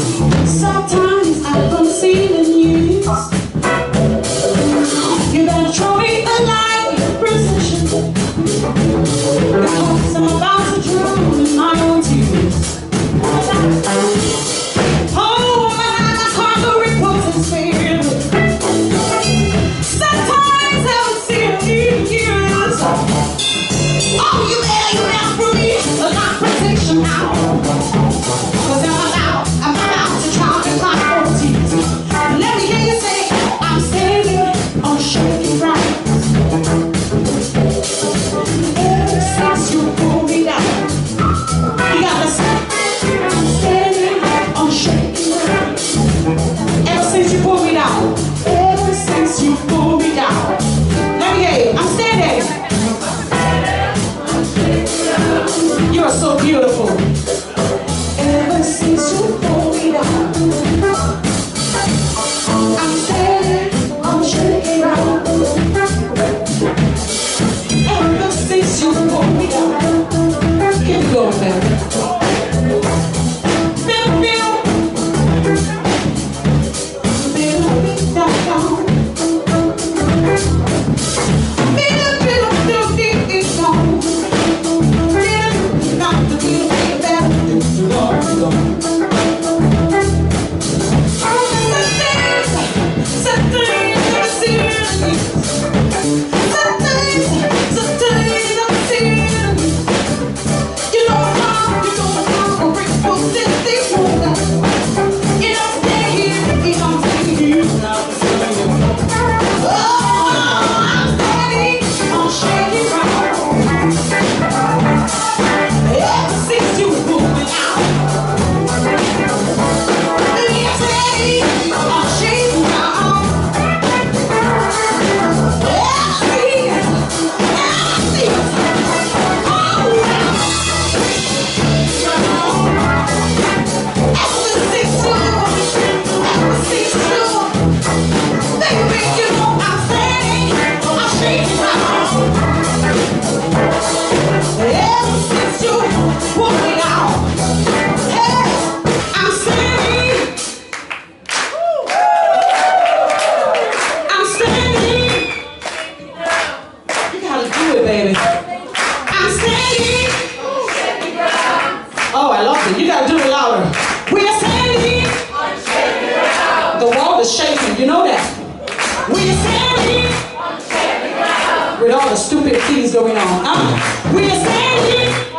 Sometimes I don't see the news. You better throw me the line with your precision. Cause I'm about to drown in my own tears. Oh, I just heard the reports and fear. Sometimes I don't see the news. Oh, you better throw me the line protection now. You know that. We're standing on shaky ground. With all the stupid things going on. We're standing.